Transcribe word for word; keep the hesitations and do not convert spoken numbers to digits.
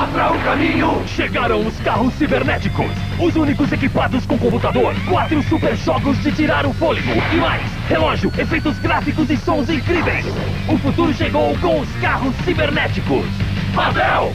Abra o caminho! Chegaram os carros cibernéticos, os únicos equipados com computador, quatro super jogos de tirar o fôlego e mais, relógio, efeitos gráficos e sons incríveis. O futuro chegou com os carros cibernéticos. Mattel!